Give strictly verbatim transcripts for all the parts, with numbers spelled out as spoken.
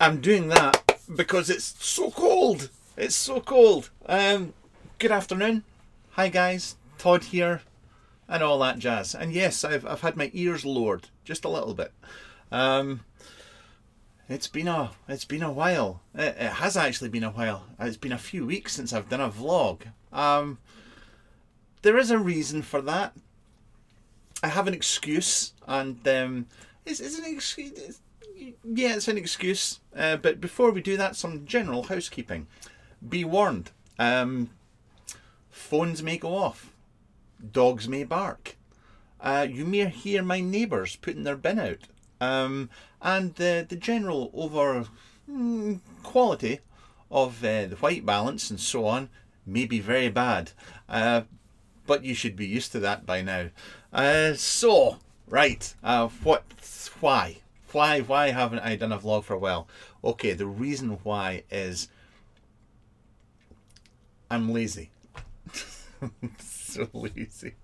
I'm doing that because it's so cold. It's so cold. Um, good afternoon. Hi guys, Todd here and all that jazz. And yes, I've, I've had my ears lowered just a little bit. Um, it's been a, it's been a while. It, it has actually been a while. It's been a few weeks since I've done a vlog. Um, there is a reason for that. I have an excuse, and um, it's, it's an excuse. It's, yeah, it's an excuse. Uh, but before we do that, some general housekeeping. Be warned. Um, phones may go off. Dogs may bark. Uh, you may hear my neighbours putting their bin out. Um, and the, the general over mm, quality of uh, the white balance and so on may be very bad. Uh, but you should be used to that by now. Uh, so, right, uh, what, why? Why, why haven't I done a vlog for a while? Okay, the reason why is I'm lazy. So lazy.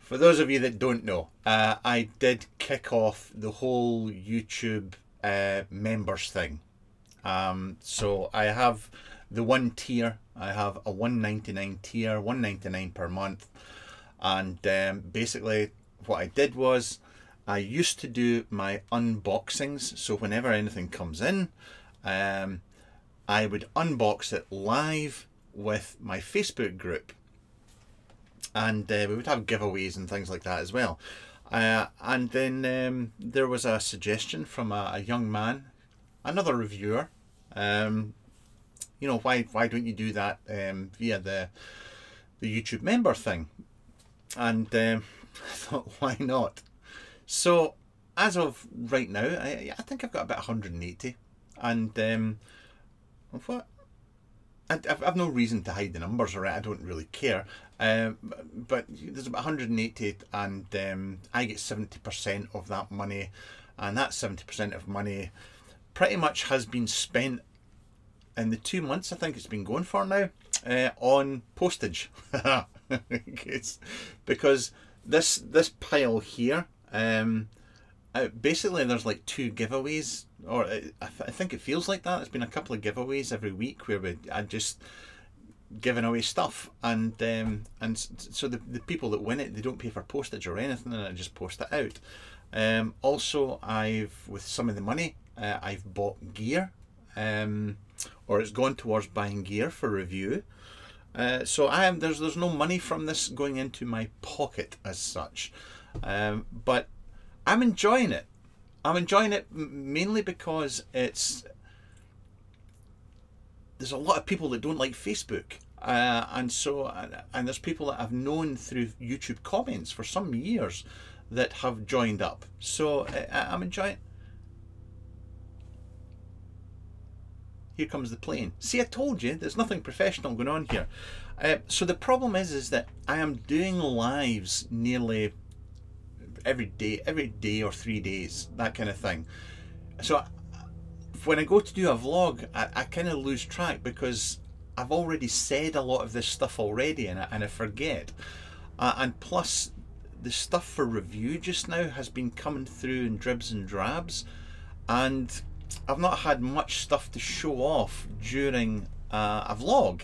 For those of you that don't know, uh, I did kick off the whole YouTube uh, members thing. Um, so I have the one tier. I have a one ninety-nine tier, one ninety-nine per month. And um, basically what I did was I used to do my unboxings. So whenever anything comes in, um, I would unbox it live with my Facebook group. And uh, we would have giveaways and things like that as well. Uh, and then um, there was a suggestion from a, a young man, another reviewer. Um, you know, why why don't you do that um, via the the YouTube member thing? And um, I thought, why not? So as of right now, I, I think I've got about one hundred eighty. And um, what? I, I've no reason to hide the numbers, or I don't really care. Um, but there's about one hundred eighty, and um, I get seventy percent of that money, and that seventy percent of money pretty much has been spent in the two months I think it's been going for now uh, on postage. It's because this this pile here, um, uh, basically there's like two giveaways, or it, I, th I think it feels like that. There's been a couple of giveaways every week where we I just. giving away stuff, and um, and so the, the people that win it, they don't pay for postage or anything, and I just post it out. Um, also, I've, with some of the money, uh, I've bought gear, um, or it's gone towards buying gear for review. Uh, so I am there's there's no money from this going into my pocket as such, um, but I'm enjoying it. I'm enjoying it mainly because it's. There's a lot of people that don't like Facebook, uh, and so and there's people that I've known through YouTube comments for some years that have joined up. So uh, I'm enjoying. Here comes the plane. See, I told you, there's nothing professional going on here. Uh, so the problem is, is that I am doing lives nearly every day, every day or three days, that kind of thing. So. I, When I go to do a vlog, I, I kind of lose track because I've already said a lot of this stuff already, and I, and I forget. Uh, and plus, the stuff for review just now has been coming through in dribs and drabs, and I've not had much stuff to show off during uh, a vlog.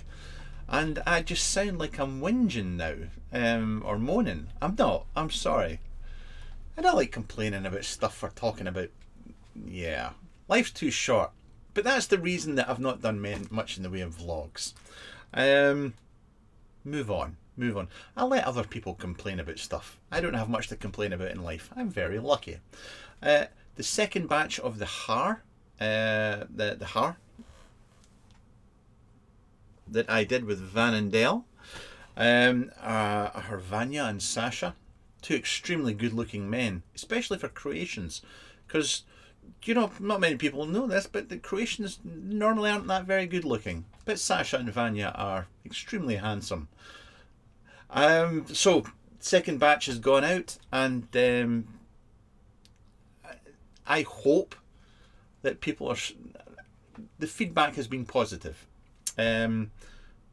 And I just sound like I'm whinging now, um, or moaning. I'm not, I'm sorry. I don't like complaining about stuff for talking about, yeah. Life's too short, but that's the reason that I've not done much in the way of vlogs. Um, move on, move on. I'll let other people complain about stuff. I don't have much to complain about in life. I'm very lucky. Uh, the second batch of the har, uh, the, the har that I did with Van and Dale, um, uh, are Vanya and Sasha, two extremely good looking men, especially for Croatians, because you know, not many people know this, but the Croatians normally aren't that very good looking. But Sasha and Vanya are extremely handsome. Um, so, second batch has gone out, and um, I hope that people are... The feedback has been positive. Um,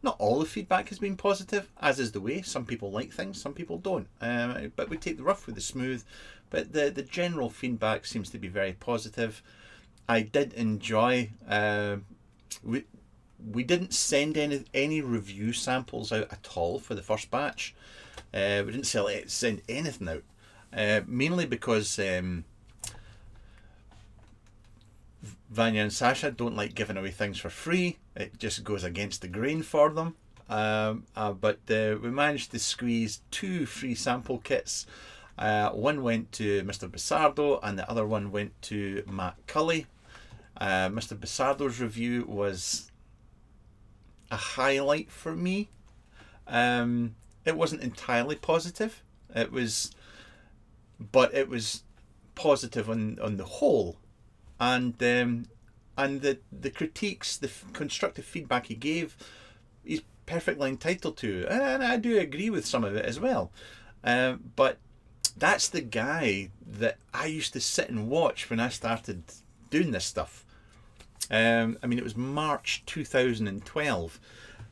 not all the feedback has been positive, as is the way. Some people like things, some people don't. Um, but we take the rough with the smooth. But the, the general feedback seems to be very positive. I did enjoy. Uh, we we didn't send any any review samples out at all for the first batch. Uh, we didn't sell it, send anything out, uh, mainly because um, Vanya and Sasha don't like giving away things for free. It just goes against the grain for them. Um, uh, but uh, we managed to squeeze two free sample kits. Uh, one went to Mister Bissardo and the other one went to Matt Cully. Uh, Mister Bissardo's review was a highlight for me. Um, it wasn't entirely positive, it was, but it was positive on, on the whole. And um, and the, the critiques, the f constructive feedback he gave, he's perfectly entitled to. And I do agree with some of it as well. Um, but that's the guy that I used to sit and watch when I started doing this stuff. Um, I mean, it was March two thousand twelve.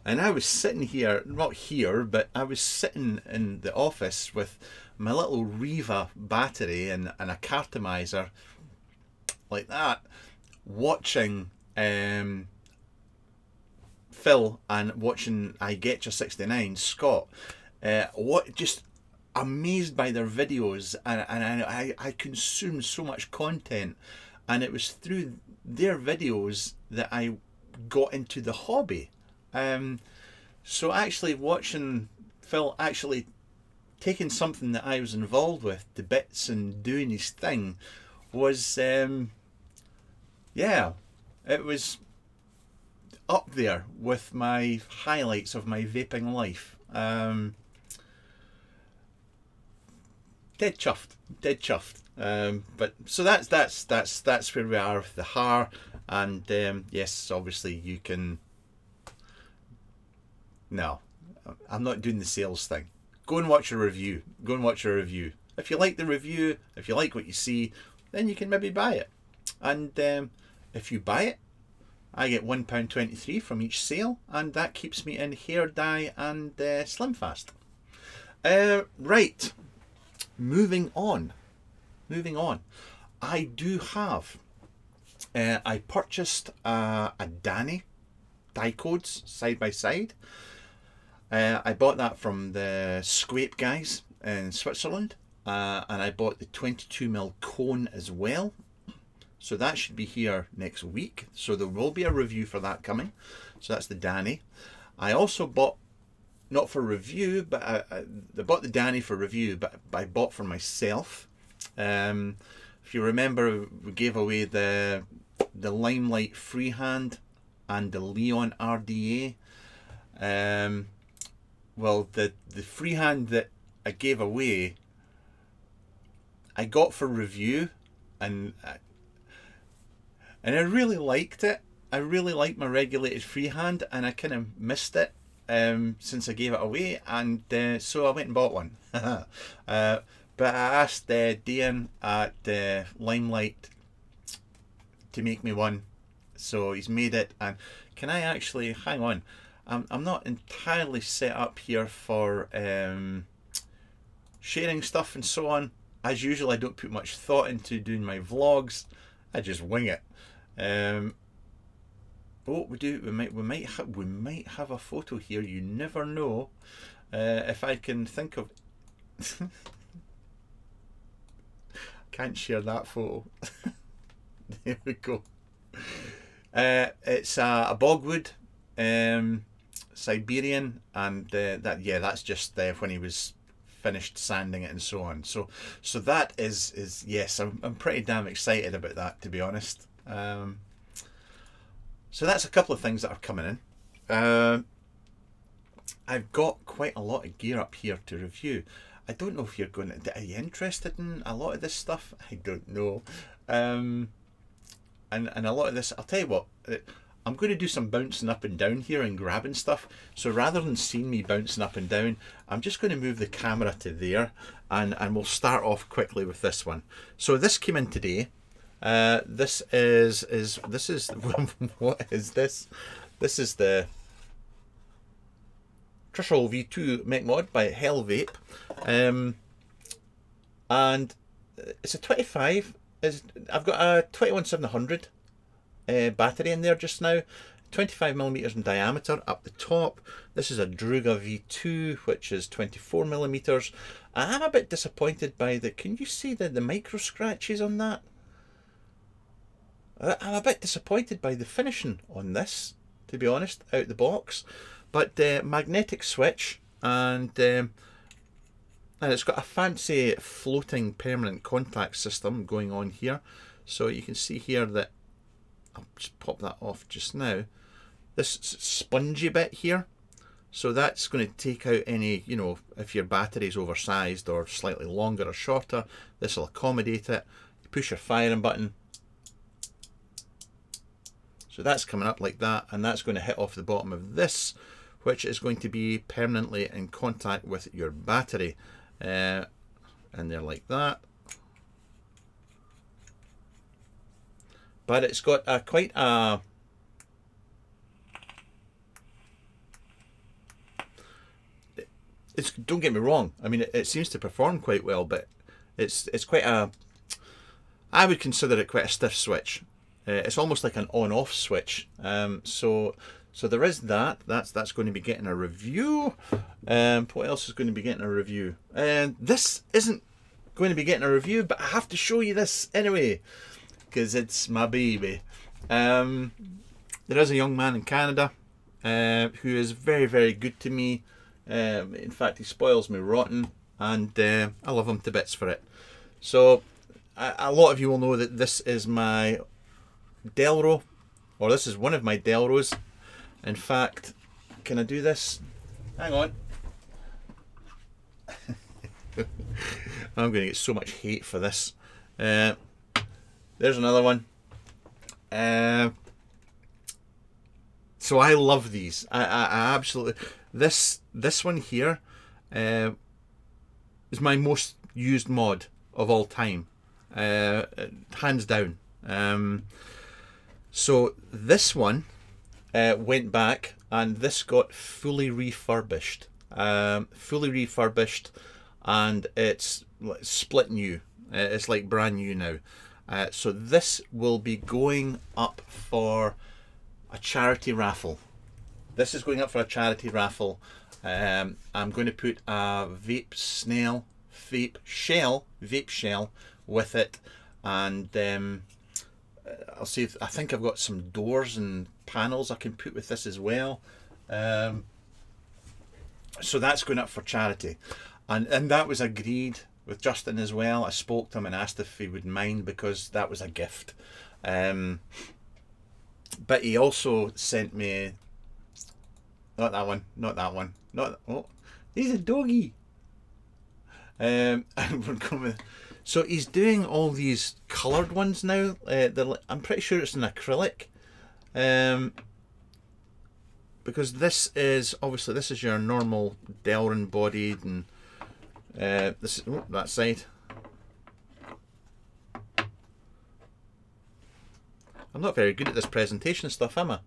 And I was sitting here, not here, but I was sitting in the office with my little Riva battery and, and a cartomizer like that, watching um, Phil and watching I Get Ya sixty-nine Scott. Uh, what, just amazed by their videos, and, and I, I consumed so much content, and it was through their videos that I got into the hobby. Um, so actually watching Phil actually taking something that I was involved with, the bits, and doing his thing was, um, yeah, it was up there with my highlights of my vaping life. Um, dead chuffed, dead chuffed. Um, but so that's that's that's that's where we are with the H A R, and um, yes, obviously you can. No, I'm not doing the sales thing. Go and watch a review. Go and watch a review. If you like the review, if you like what you see, then you can maybe buy it. And um, if you buy it, I get one pound twenty-three from each sale, and that keeps me in hair dye and uh, slim fast. Uh, right, moving on. Moving on. I do have. Uh, I purchased uh, a Danny die codes side by side. Uh, I bought that from the Squape guys in Switzerland, uh, and I bought the twenty-two mil cone as well. So that should be here next week. So there will be a review for that coming. So that's the Danny. I also bought, not for review, but I, I, I bought the Danny for review, but I bought for myself. Um, if you remember, we gave away the, the Limelight Freehand and the Leon R D A. Um, well, the, the Freehand that I gave away, I got for review, and I, And I really liked it. I really liked my regulated freehand, and I kind of missed it um, since I gave it away, and uh, so I went and bought one. uh, but I asked uh, Dan at uh, Limelight to make me one, so he's made it. And can I actually, hang on, I'm, I'm not entirely set up here for um, sharing stuff and so on. As usual, I don't put much thought into doing my vlogs. I just wing it. Um, oh, we do. We might. We might. Ha we might have a photo here. You never know. Uh, if I can think of. Can't share that photo. There we go. Uh, it's a, a bogwood, um, Siberian, and uh, that. Yeah, that's just uh, when he was finished sanding it and so on. So, so that is is yes. I'm I'm pretty damn excited about that, to be honest. Um, so that's a couple of things that are coming in. Uh, I've got quite a lot of gear up here to review. I don't know if you're going to, are you interested in a lot of this stuff? I don't know. Um, and, and a lot of this, I'll tell you what, I'm going to do some bouncing up and down here and grabbing stuff. So rather than seeing me bouncing up and down, I'm just going to move the camera to there, and, and we'll start off quickly with this one. So this came in today. Uh, this is is this is what is this? This is the Trishul V two Mech Mod by Hellvape, um, and it's a twenty-five. Is I've got a twenty-one seven hundred uh, battery in there just now. twenty-five millimeters in diameter up the top. This is a Druga V two, which is twenty-four millimeters. I'm a bit disappointed by the, can you see the, the micro scratches on that? I'm a bit disappointed by the finishing on this, to be honest, out the box. But uh, magnetic switch, and um, and it's got a fancy floating permanent contact system going on here. So you can see here that, I'll just pop that off just now, this spongy bit here. So that's going to take out any, you know, if your battery is oversized or slightly longer or shorter, this will accommodate it. You push your firing button. So that's coming up like that, and that's going to hit off the bottom of this, which is going to be permanently in contact with your battery. Uh, and they're like that. But it's got a quite a it's don't get me wrong, I mean it, it seems to perform quite well, but it's it's quite a I would consider it quite a stiff switch. Uh, it's almost like an on-off switch. Um, so so there is that. That's that's going to be getting a review. Um, what else is going to be getting a review? And um, this isn't going to be getting a review, but I have to show you this anyway, because it's my baby. Um, there is a young man in Canada uh, who is very, very good to me. Um, in fact, he spoils me rotten, and uh, I love him to bits for it. So a, a lot of you will know that this is my Delro, or this is one of my Delros. In fact, can I do this? Hang on. I'm going to get so much hate for this. Uh, There's another one. Uh, so I love these. I, I, I absolutely this this one here uh, is my most used mod of all time, uh, hands down. Um, so this one uh, went back, and this got fully refurbished, um, fully refurbished, and it's split new. It's like brand new now. Uh, so this will be going up for a charity raffle. This is going up for a charity raffle. Um, I'm going to put a vape snail, vape shell, vape shell with it, and um, I'll see if, I think I've got some doors and panels I can put with this as well. Um, so that's going up for charity, and and that was agreed with Justin as well. I spoke to him and asked if he would mind, because that was a gift. Um, but he also sent me, not that one, not that one, not, oh, he's a doggy. Um, and we're coming, so he's doing all these coloured ones now. Uh, they're, I'm pretty sure it's an acrylic. Um, because this is, obviously this is your normal Delrin bodied, and Uh, this is oh, that side. I'm not very good at this presentation stuff, am I?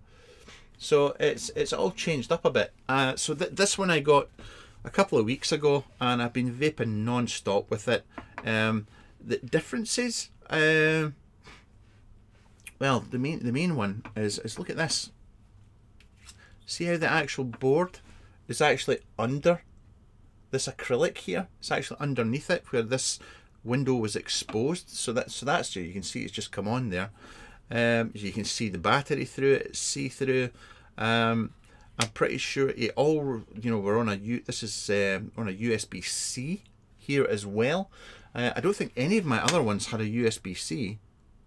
So it's it's all changed up a bit. Uh, so th this one I got a couple of weeks ago, and I've been vaping non-stop with it. Um, the differences, uh, well, the main the main one is is look at this. See how the actual board is actually under this acrylic here. It's actually underneath it, where this window was exposed. So that so that's you can see it's just come on there. Um, you can see the battery through it, see through. Um, I'm pretty sure it all. You know, we're on a U. This is um, on a U S B C here as well. Uh, I don't think any of my other ones had a U S B C.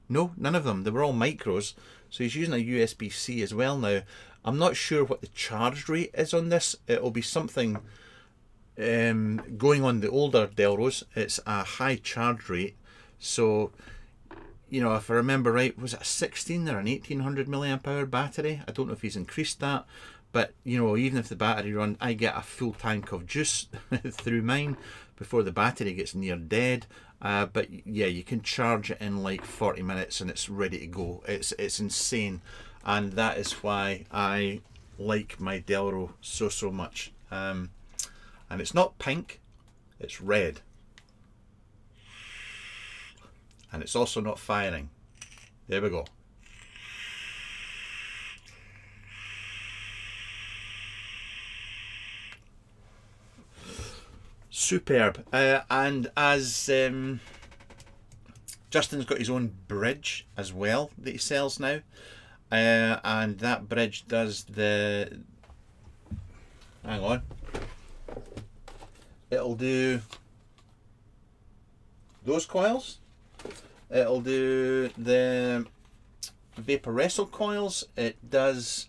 No, none of them. They were all micros. So he's using a U S B C as well now. I'm not sure what the charge rate is on this. It'll be something. Um, going on the older Delros, it's a high charge rate. So, you know, if I remember right, was it a sixteen or an eighteen hundred milliamp hour battery? I don't know if he's increased that, but you know, even if the battery runs, I get a full tank of juice through mine before the battery gets near dead. Uh, but yeah, you can charge it in like forty minutes and it's ready to go. It's it's insane, and that is why I like my Delro so so much. Um, And it's not pink, it's red. And it's also not firing. There we go. superb. Uh, and as um, Justin's got his own bridge as well that he sells now, uh, and that bridge does the, hang on, it'll do those coils, it'll do the Vapor Wrestle coils, it does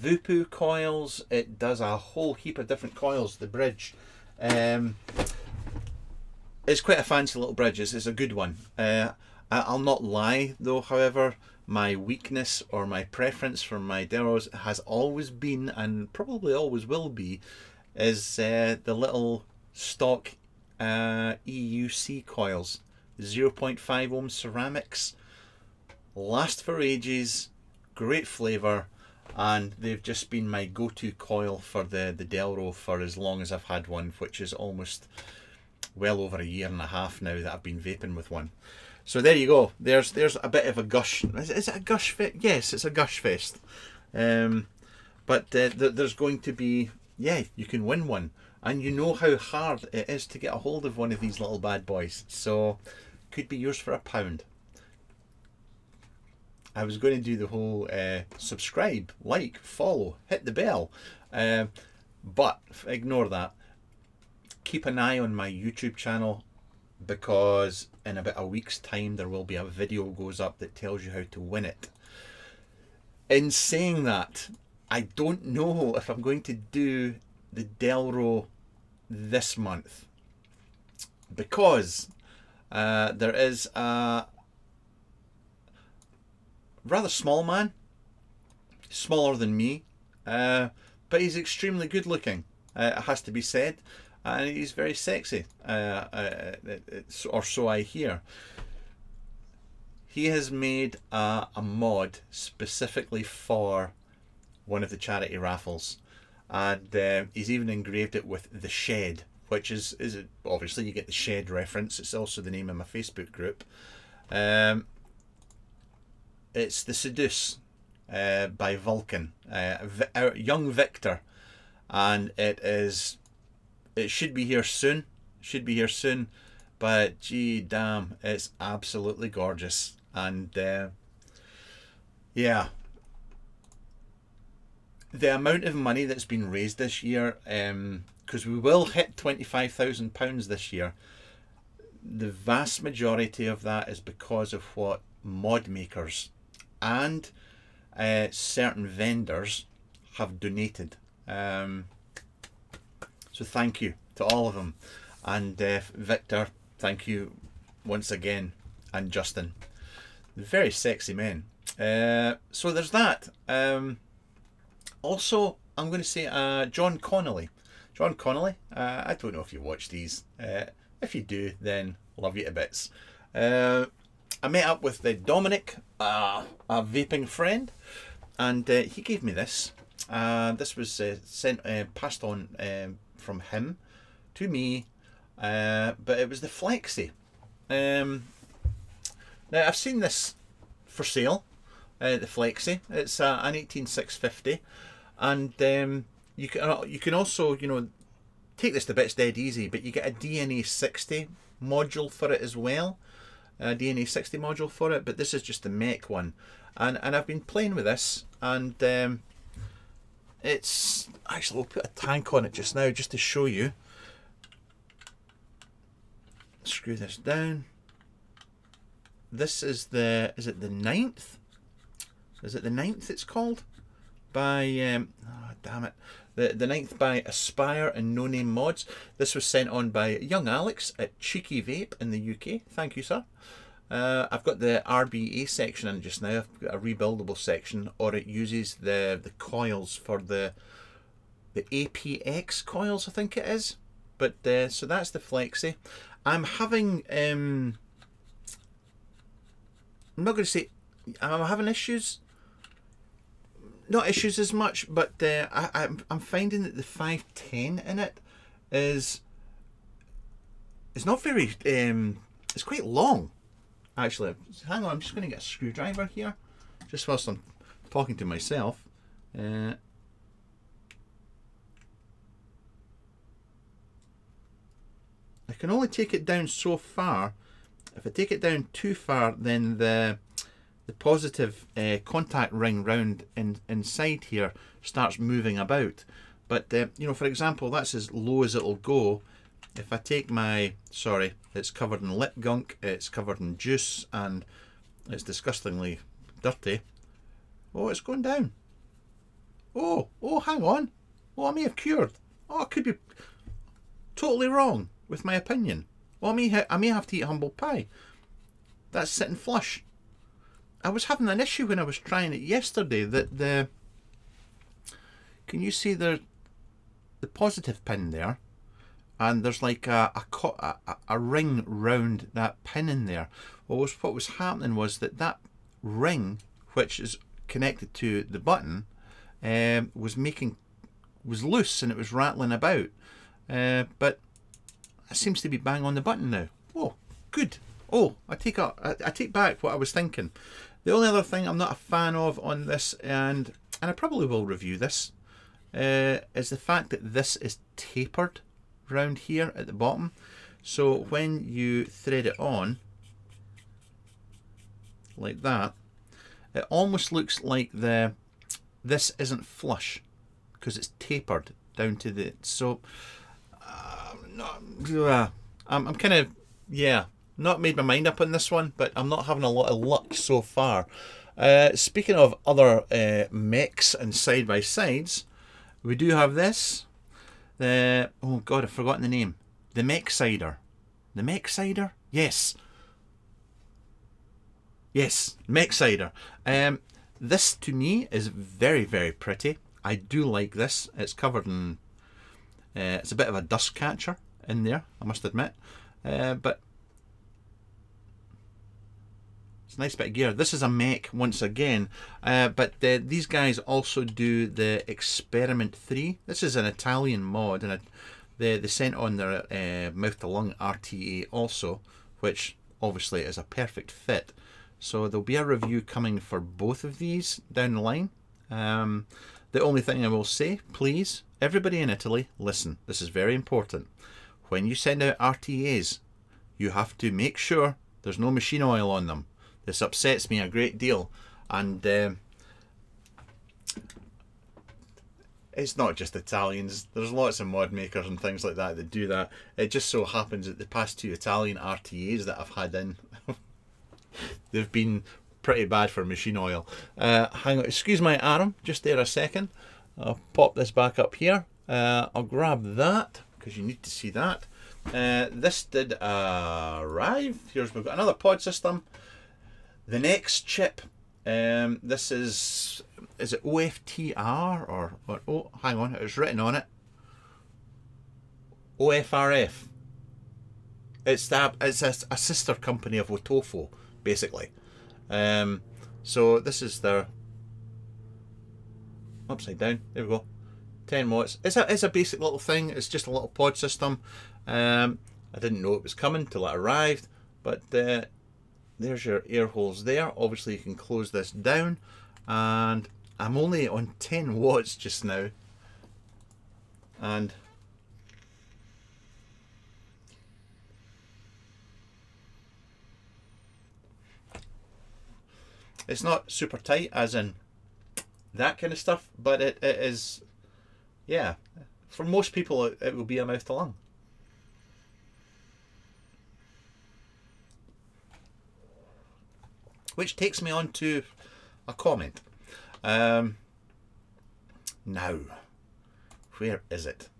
Vupu coils, it does a whole heap of different coils, the bridge. Um, it's quite a fancy little bridge, it's, it's a good one. Uh, I'll not lie though, however, my weakness or my preference for my Delros has always been, and probably always will be, is uh, the little stock uh, E U C coils, zero point five ohm ceramics. Last for ages, great flavour, and they've just been my go-to coil for the, the Delro for as long as I've had one, which is almost well over a year and a half now that I've been vaping with one. So there you go, there's there's a bit of a gush. Is, is it a gush fest? Yes, it's a gush fest. Um, but uh, th there's going to be, yeah, you can win one. And you know how hard it is to get a hold of one of these little bad boys. So, could be yours for a pound. I was going to do the whole uh, subscribe, like, follow, hit the bell, uh, but ignore that. Keep an eye on my YouTube channel, because in about a week's time there will be a video goes up that tells you how to win it. In saying that, I don't know if I'm going to do the Delro this month, because uh, there is a rather small man, smaller than me, uh, but he's extremely good looking, uh, it has to be said, and he's very sexy, uh, uh, or so I hear. He has made a, a mod specifically for one of the charity raffles, and uh, he's even engraved it with The Shed, which is, is it, obviously you get the Shed reference, it's also the name of my Facebook group. Um, It's The Seduce uh, by Vulcan, uh, v our young Victor, and it is, it should be here soon, should be here soon, but gee damn, it's absolutely gorgeous, and uh, yeah, the amount of money that's been raised this year, because um, we will hit twenty-five thousand pounds this year, the vast majority of that is because of what mod makers and uh, certain vendors have donated, um, so thank you to all of them, and uh, Victor, thank you once again, and Justin, very sexy men. Uh, so there's that. Um, also I'm going to say uh, John Connolly, John Connolly, uh, I don't know if you watch these, uh, if you do then love you to bits. Uh, I met up with the Dominic, uh, a vaping friend, and uh, he gave me this. Uh, this was uh, sent, uh, passed on uh, from him to me, uh, but it was the Flexi. Um, now I've seen this for sale, uh, the Flexi. It's uh, an eighteen six fifty, and um, you can uh, you can also, you know, take this to bits dead easy. But you get a D N A sixty module for it as well. A D N A sixty module for it, but this is just the mech one, and and I've been playing with this, and um, it's actually, we'll put a tank on it just now just to show you. Screw this down. This is the, is it the ninth? Is it the ninth? It's called by um, oh, damn it, the the ninth by Aspire and No Name Mods. This was sent on by young Alex at Cheeky Vape in the U K. Thank you, sir. Uh, I've got the R B A section in just now. I've got a rebuildable section, or it uses the the coils for the the A P X coils, I think it is. But uh, so that's the Flexi. I'm having um, I'm not going to say I'm having issues. Not issues as much, but uh, I, I'm, I'm finding that the five ten in it is it's not very, um, it's quite long, actually. Hang on, I'm just going to get a screwdriver here, just whilst I'm talking to myself. Uh, can only take it down so far. If I take it down too far, then the the positive uh, contact ring round in, inside here starts moving about. But uh, you know, for example, that's as low as it'll go. If I take my, sorry, it's covered in lip gunk, it's covered in juice, and it's disgustingly dirty. Oh, it's going down. Oh, oh, hang on. Oh, I may have cured. Oh, I could be totally wrong with my opinion. Oh, I may, ha I may have to eat humble pie. That's sitting flush. I was having an issue when I was trying it yesterday that the, can you see the, the positive pin there? And there's like a, a, a, a ring round that pin in there. Well, what was, what was happening was that that ring, which is connected to the button, um, was making, was loose, and it was rattling about. Uh, but it seems to be bang on the button now. Oh, good. Oh, I take up, I, I take back what I was thinking. The only other thing I'm not a fan of on this, and and I probably will review this, uh, is the fact that this is tapered round here at the bottom. So when you thread it on like that, it almost looks like the this isn't flush because it's tapered down to the. So uh, not, uh, I'm I'm kind of yeah. Not made my mind up on this one, but I'm not having a lot of luck so far. Uh, speaking of other uh, mechs and side-by-sides, we do have this. The, oh God, I've forgotten the name. The Mech Sider. The Mech Sider? Yes. Yes, Mech Sider. Um, this, to me, is very, very pretty. I do like this. It's covered in... Uh, it's a bit of a dust catcher in there, I must admit. Uh, but... It's a nice bit of gear. This is a mech once again, uh, but uh, these guys also do the Experiment three. This is an Italian mod, and a, they, they sent on their uh, mouth to lung R T A also, which obviously is a perfect fit. So there'll be a review coming for both of these down the line. Um, the only thing I will say, please, everybody in Italy, listen, this is very important. When you send out R T As, you have to make sure there's no machine oil on them. This upsets me a great deal, and um, it's not just Italians. There's lots of mod makers and things like that that do that. It just so happens that the past two Italian R T As that I've had in, they've been pretty bad for machine oil. Uh, hang on, excuse my arm, just there a second. I'll pop this back up here. Uh, I'll grab that, because you need to see that. Uh, this did uh, arrive. Here's, we've got another pod system. The next chip, um, this is, is it O F T R or, or, oh, hang on, it was written on it. O F R F. It's, that, it's a, a sister company of Wotofo, basically. Um, so this is their, upside down, there we go, ten watts. It's a, it's a basic little thing, it's just a little pod system. Um, I didn't know it was coming till it arrived, but... Uh, there's your air holes there. Obviously you can close this down, and I'm only on ten watts just now, and it's not super tight as in that kind of stuff, but it, it is, yeah, for most people it, it will be a mouth to lung. Which takes me on to a comment. Um, now, where is it?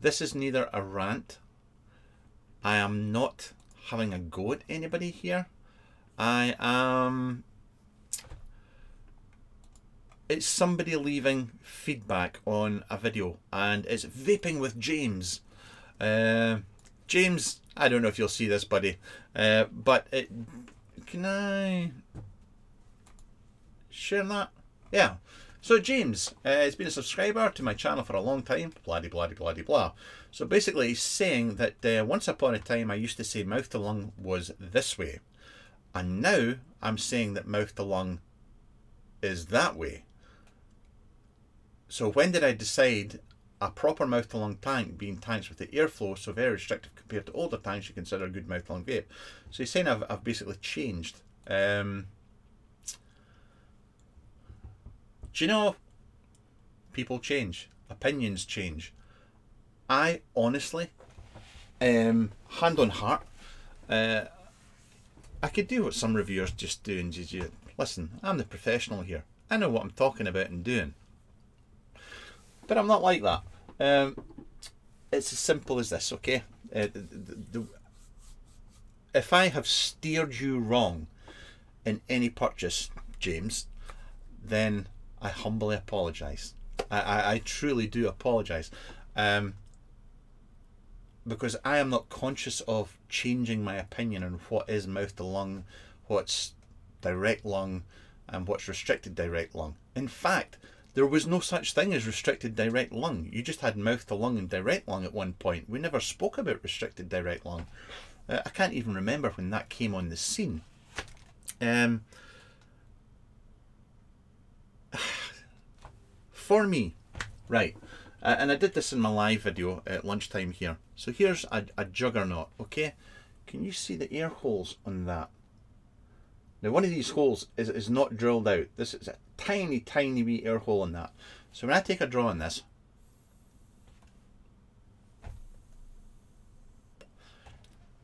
This is neither a rant. I am not having a go at anybody here. I am... It's somebody leaving feedback on a video, and it's Vaping with James. Uh, James... I don't know if you'll see this, buddy, uh, but it, can I share that? Yeah. So James uh, has been a subscriber to my channel for a long time, blah-de-blah-de-blah-de-blah. So basically he's saying that uh, once upon a time I used to say mouth to lung was this way, and now I'm saying that mouth to lung is that way. So when did I decide a proper mouth-to-lung tank being tanks with the airflow, so very restrictive compared to older tanks you consider a good mouth-to-lung vape. So he's saying I've, I've basically changed. Um, do you know, people change, opinions change. I honestly, um, hand on heart, uh, I could do what some reviewers just do and just, you, listen, I'm the professional here. I know what I'm talking about and doing. But I'm not like that. Um, it's as simple as this, okay? Uh, the, the, the, if I have steered you wrong in any purchase, James, then I humbly apologise. I, I, I truly do apologise. Um, because I am not conscious of changing my opinion on what is mouth to lung, what's direct lung, and what's restricted direct lung. In fact, there was no such thing as restricted direct lung. You just had mouth to lung and direct lung at one point. We never spoke about restricted direct lung. Uh, I can't even remember when that came on the scene. Um, for me, right, uh, and I did this in my live video at lunchtime here. So here's a, a juggernaut, okay? Can you see the air holes on that? Now one of these holes is, is not drilled out. This is a tiny, tiny wee air hole in that. So when I take a draw on this,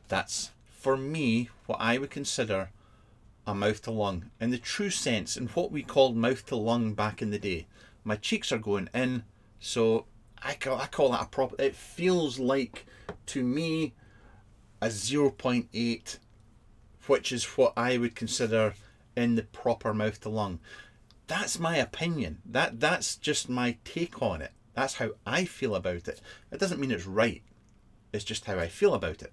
that's for me what I would consider a mouth to lung in the true sense, in what we called mouth to lung back in the day. My cheeks are going in, so I call, I call that a proper, it feels like to me a zero point eight, which is what I would consider in the proper mouth to lung. That's my opinion. That that's just my take on it. That's how I feel about it. It doesn't mean it's right. It's just how I feel about it.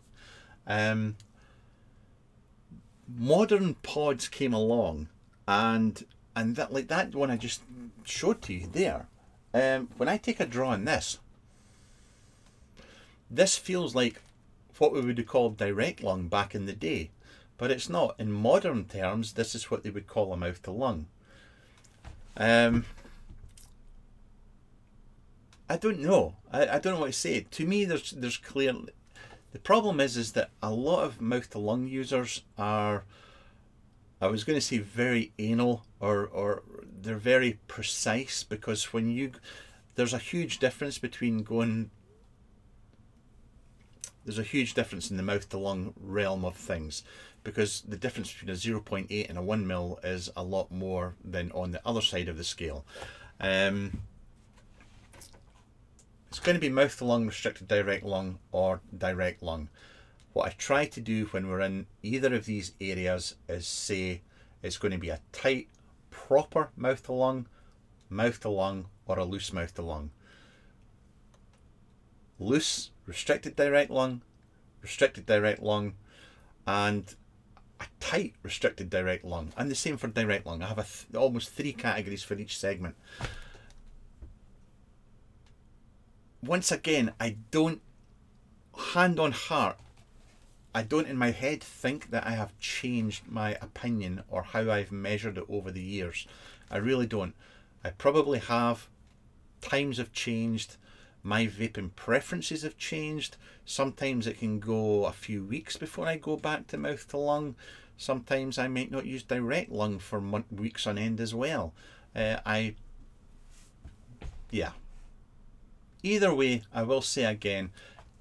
Um, modern pods came along, and and that like that one I just showed to you there. Um, when I take a draw on this, this feels like what we would call direct lung back in the day. But it's not. In modern terms, this is what they would call a mouth to lung. Um, I don't know. I, I don't know what to say. To me, there's there's clearly the problem is is that a lot of mouth to lung users are, I was going to say very anal, or or they're very precise, because when you there's a huge difference between going. There's a huge difference in the mouth to lung realm of things, because the difference between a zero point eight and a one mil is a lot more than on the other side of the scale. Um, it's going to be mouth to lung, restricted direct lung, or direct lung. What I try to do when we're in either of these areas is say it's going to be a tight, proper mouth to lung, mouth to lung, or a loose mouth to lung. Loose, restricted direct lung, restricted direct lung, and a tight restricted direct lung, and the same for direct lung. I have a th almost three categories for each segment. Once again, I don't, hand on heart, I don't in my head think that I have changed my opinion or how I've measured it over the years. I really don't. I probably have. Times have changed. My vaping preferences have changed. Sometimes it can go a few weeks before I go back to mouth to lung. Sometimes I might not use direct lung for months, weeks on end as well. Uh, I, yeah. Either way, I will say again,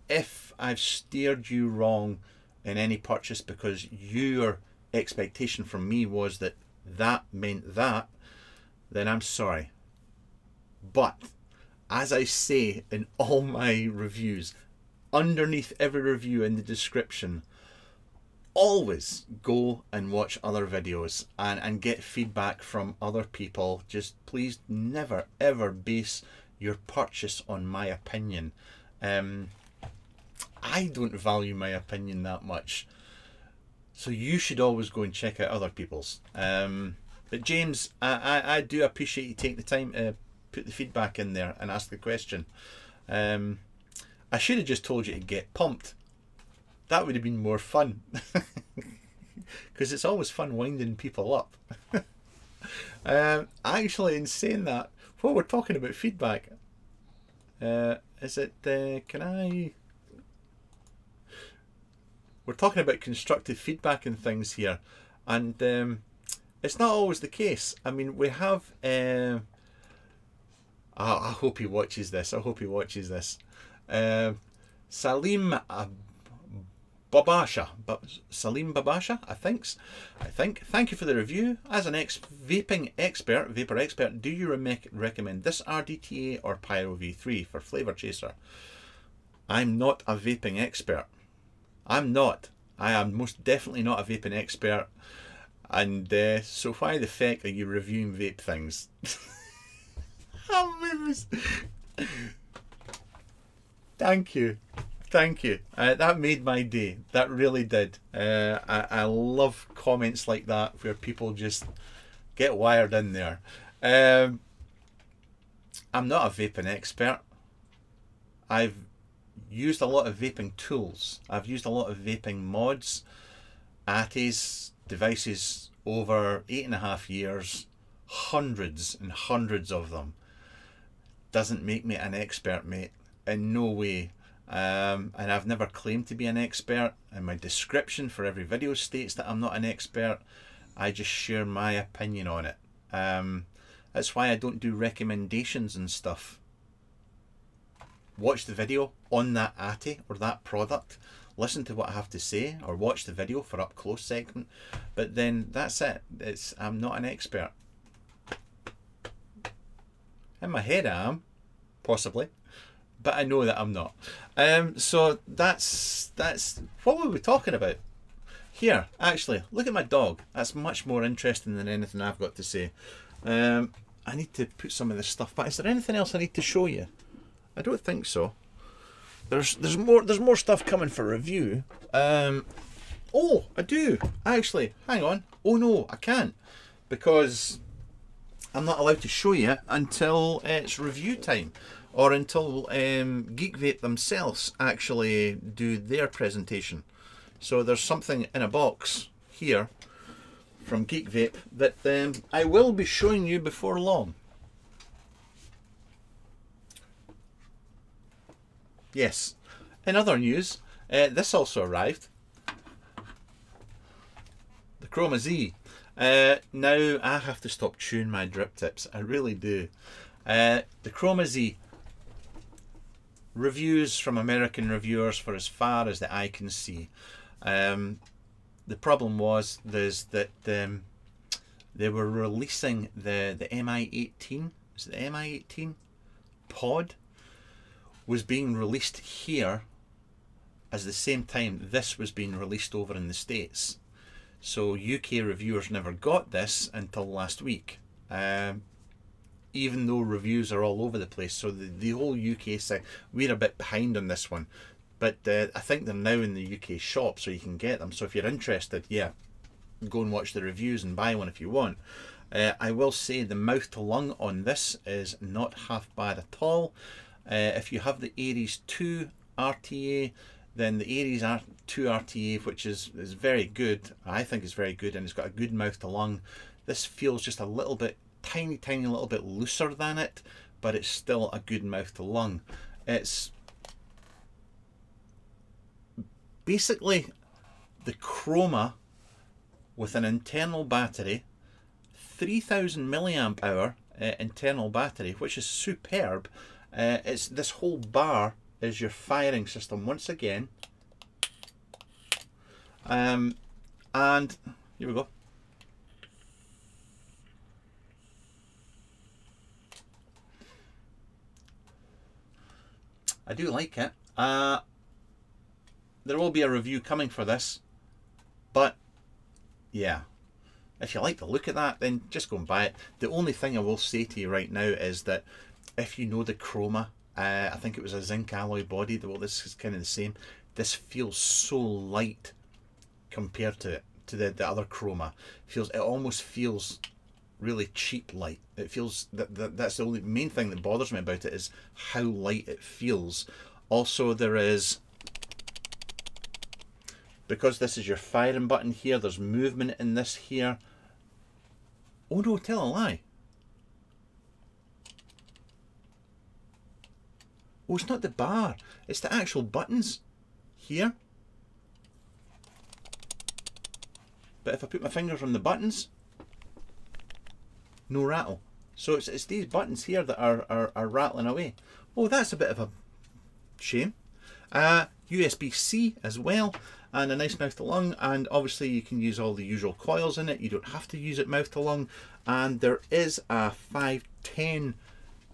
if I've steered you wrong in any purchase because your expectation from me was that that meant that, then I'm sorry. But as I say in all my reviews, underneath every review in the description, always go and watch other videos and, and get feedback from other people. Just please never ever base your purchase on my opinion. Um, I don't value my opinion that much. So you should always go and check out other people's. Um, but James, I, I, I do appreciate you taking the time to put the feedback in there and ask the question. Um, I should have just told you to get pumped. That would have been more fun, because it's always fun winding people up. um, actually, in saying that, while we're talking about feedback, Uh, is it, uh, can I... We're talking about constructive feedback and things here, and um, it's not always the case. I mean, we have... Uh, I hope he watches this. I hope he watches this. Uh, Salim uh, Babasha. Ba Salim Babasha, I think. I think. Thank you for the review. As an ex-vaping expert, vapor expert, do you re recommend this R D T A or Pyro V three for Flavor Chaser? I'm not a vaping expert. I'm not. I am most definitely not a vaping expert. And uh, so why the feck are you reviewing vape things? Thank you, thank you. Uh, that made my day. That really did. Uh, I, I love comments like that where people just get wired in there. Um, I'm not a vaping expert. I've used a lot of vaping tools. I've used a lot of vaping mods, A T Is, devices over eight and a half years, hundreds and hundreds of them. Doesn't make me an expert, mate, in no way. Um, and I've never claimed to be an expert, and my description for every video states that I'm not an expert. I just share my opinion on it. Um, that's why I don't do recommendations and stuff. Watch the video on that A T I or that product, listen to what I have to say, or watch the video for up close segment, but then that's it. It's, I'm not an expert. In my head I am, possibly, but I know that I'm not. Um, so that's, that's, what were we talking about? Here, actually, look at my dog. That's much more interesting than anything I've got to say. Um, I need to put some of this stuff back. Is there anything else I need to show you? I don't think so. There's, there's more, there's more stuff coming for review. Um, oh, I do, actually, hang on. Oh no, I can't, because I'm not allowed to show you until it's review time, or until um, GeekVape themselves actually do their presentation. So there's something in a box here from GeekVape that um, I will be showing you before long. Yes, in other news, uh, this also arrived, the Chroma Z. Uh, now I have to stop chewing my drip tips, I really do. Uh, the Chroma Z, reviews from American reviewers for as far as the eye can see. Um, the problem was there's that um, they were releasing the, the M I eighteen, is it the M I eighteen pod, was being released here at the same time this was being released over in the States. So U K reviewers never got this until last week, um, even though reviews are all over the place. So the, the whole U K side, we're a bit behind on this one, but uh, I think they're now in the U K shop, so you can get them. So if you're interested, yeah, go and watch the reviews and buy one if you want. Uh, I will say the mouth to lung on this is not half bad at all. Uh, if you have the Aries two R T A, then the Aries two R T A, which is, is very good, I think is very good, and it's got a good mouth to lung. This feels just a little bit, tiny, tiny little bit looser than it, but it's still a good mouth to lung. It's basically the Chroma with an internal battery, three thousand milliamp hour uh, internal battery, which is superb. Uh, it's this whole bar is your firing system once again, um, and here we go. I do like it. Uh, there will be a review coming for this, but yeah, if you like the look of that, then just go and buy it. The only thing I will say to you right now is that if you know the Chroma, Uh, I think it was a zinc alloy body. Well, this is kind of the same. This feels so light compared to to the, the other Chroma. Feels it almost feels really cheap light. It feels that, that that's the only main thing that bothers me about it is how light it feels. Also, there is, because this is your firing button here, there's movement in this here. Oh no! Tell a lie. Oh, it's not the bar. It's the actual buttons here. But if I put my fingers on the buttons, no rattle. So it's, it's these buttons here that are, are, are rattling away. Oh, that's a bit of a shame. Uh, U S B C as well, and a nice mouth to lung, and obviously you can use all the usual coils in it. You don't have to use it mouth to lung, and there is a five ten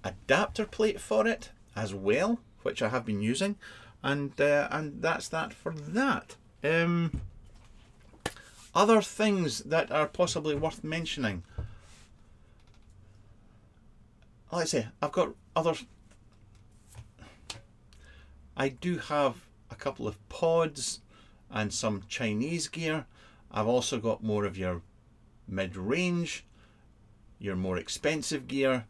adapter plate for it as well, which I have been using, and uh, and that's that for that. Um, other things that are possibly worth mentioning. Like I say, I've got other. I do have a couple of pods and some Chinese gear. I've also got more of your mid-range, your more expensive gear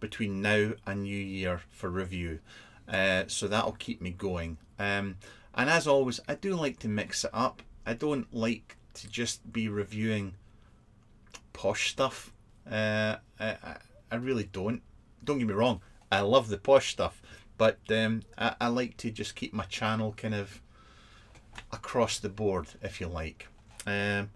between now and New Year for review. Uh, so that'll keep me going. Um, and as always, I do like to mix it up. I don't like to just be reviewing posh stuff. Uh, I, I really don't. Don't get me wrong, I love the posh stuff. But um, I, I like to just keep my channel kind of across the board, if you like. Um,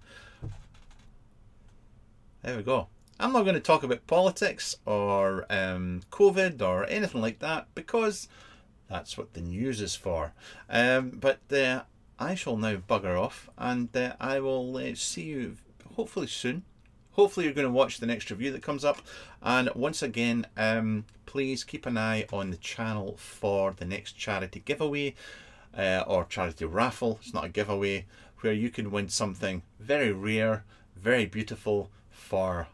there we go. I'm not going to talk about politics or um, COVID or anything like that, because that's what the news is for. Um, but uh, I shall now bugger off, and uh, I will uh, see you hopefully soon. Hopefully you're going to watch the next review that comes up. And once again, um, please keep an eye on the channel for the next charity giveaway uh, or charity raffle. It's not a giveaway, where you can win something very rare, very beautiful for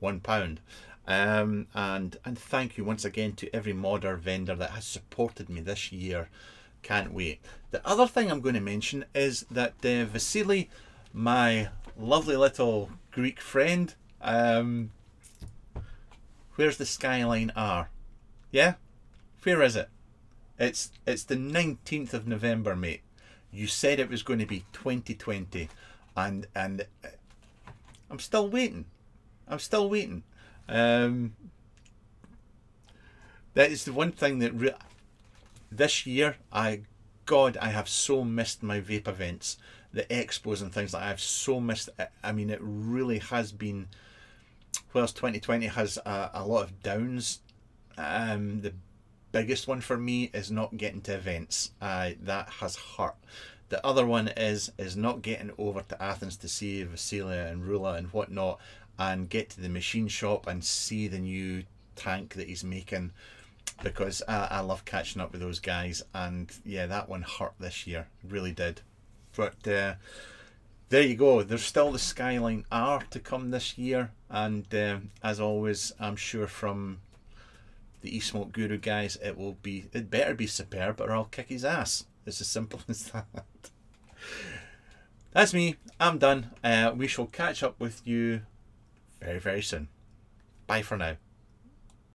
one pound. Um, and, and thank you once again to every modder, vendor that has supported me this year. Can't wait. The other thing I'm going to mention is that uh, Vasily, my lovely little Greek friend, um, where's the Skyline R? Yeah? Where is it? It's it's the nineteenth of November, mate. You said it was going to be twenty twenty, and and I'm still waiting. I'm still waiting. Um, that is the one thing that re this year, I God, I have so missed my vape events. The expos and things like that, I've so missed it. I mean, it really has been, whilst twenty twenty has a, a lot of downs, um, the biggest one for me is not getting to events. Uh, that has hurt. The other one is is not getting over to Athens to see Vasilia and Rula and whatnot, and get to the machine shop and see the new tank that he's making, because I, I love catching up with those guys. And yeah, that one hurt this year, really did. But uh, there you go. There's still the Skyline R to come this year. And uh, as always, I'm sure from the eSmoke Guru guys, it will be, it better be superb, or I'll kick his ass. It's as simple as that. That's me. I'm done. Uh, we shall catch up with you very, very soon. Bye for now.